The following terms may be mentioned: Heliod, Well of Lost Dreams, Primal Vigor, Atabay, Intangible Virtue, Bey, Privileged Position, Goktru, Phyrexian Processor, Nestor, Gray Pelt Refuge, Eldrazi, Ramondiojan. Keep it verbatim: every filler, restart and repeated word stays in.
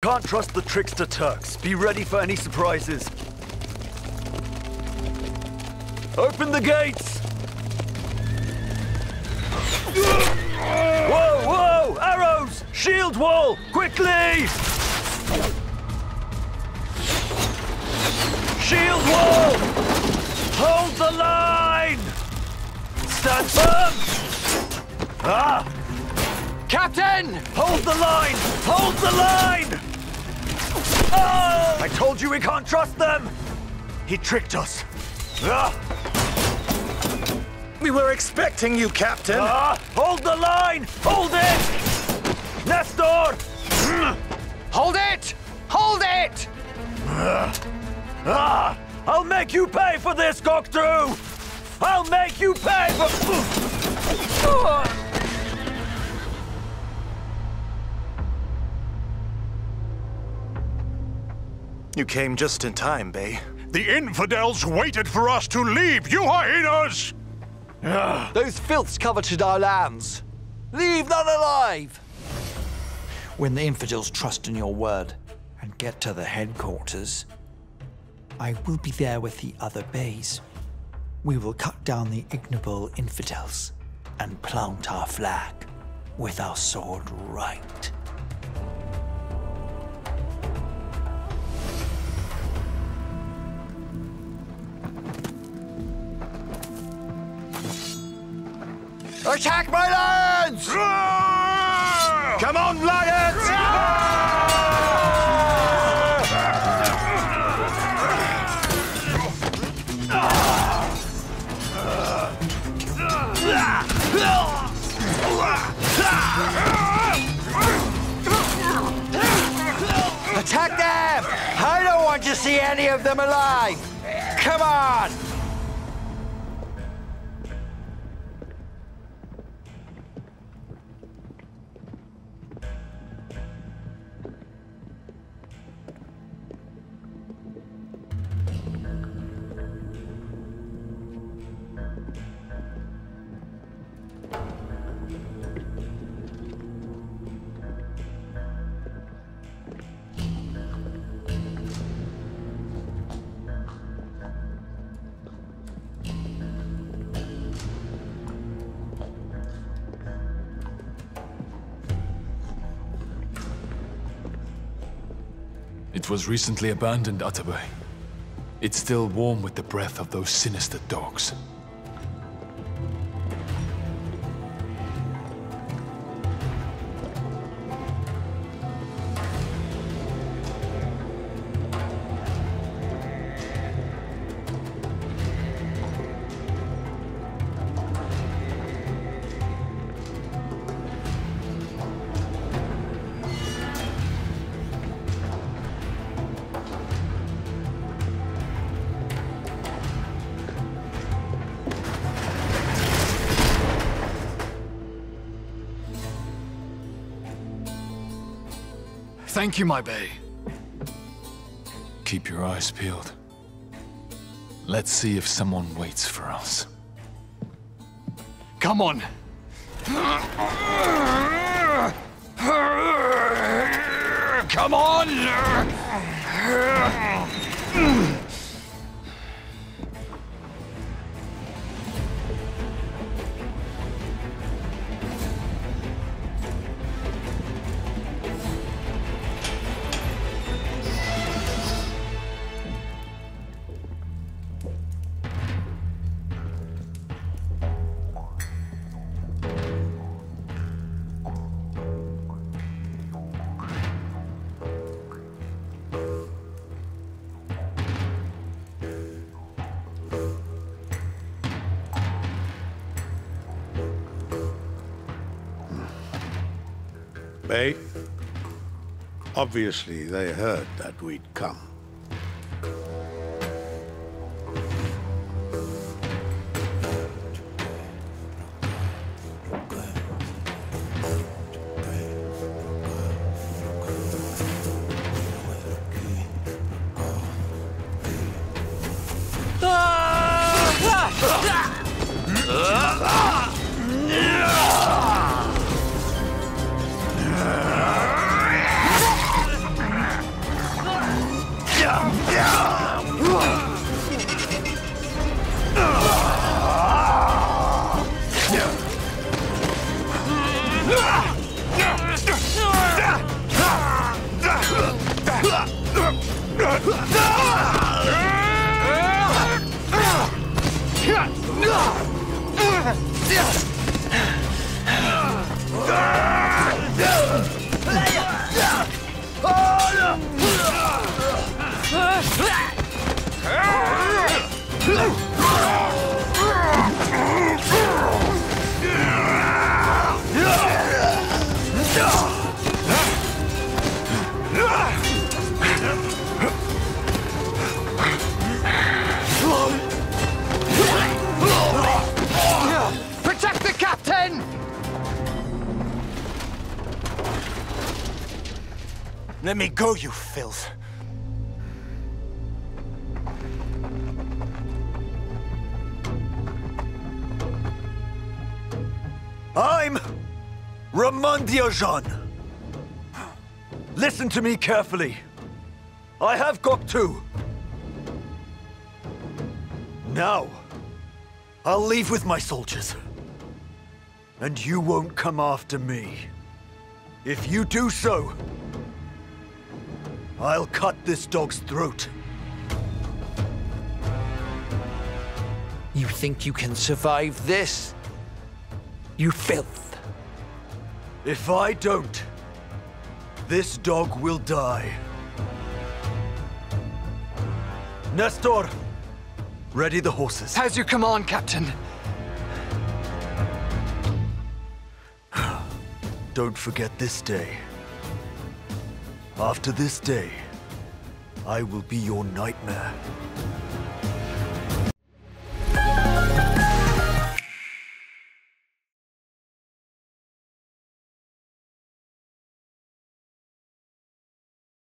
Can't trust the trickster Turks. Be ready for any surprises. Open the gates! Whoa, whoa! Arrows! Shield wall! Quickly! Shield wall! Hold the line! Stand firm! Ah! Captain! Hold the line! Hold the line! Oh! I told you we can't trust them! He tricked us. Ah! We were expecting you, Captain. Ah! Hold the line! Hold it! Nestor! Hold it! Hold it! Ah! Ah! I'll make you pay for this, Goktru! I'll make you pay for... Ah! You came just in time, Bey. The infidels waited for us to leave, you hyenas! Ugh. Those filths coveted our lands. Leave none alive! When the infidels trust in your word and get to the headquarters, I will be there with the other Beys. We will cut down the ignoble infidels and plant our flag with our sword right. Attack my lands! Roar! Come on, lions! Attack them! I don't want to see any of them alive! Come on! It was recently abandoned, Atabay. It's still warm with the breath of those sinister dogs. Thank you, my Bey. Keep your eyes peeled. Let's see if someone waits for us. Come on! Come on! Bey, obviously they heard that we'd come. Let me go, you filth! I'm Ramondiojan. Listen to me carefully. I have Goktru. Now, I'll leave with my soldiers. And you won't come after me. If you do so, I'll cut this dog's throat. You think you can survive this? You filth! If I don't, this dog will die. Nestor, ready the horses. As you command, Captain. Don't forget this day. After this day, I will be your nightmare.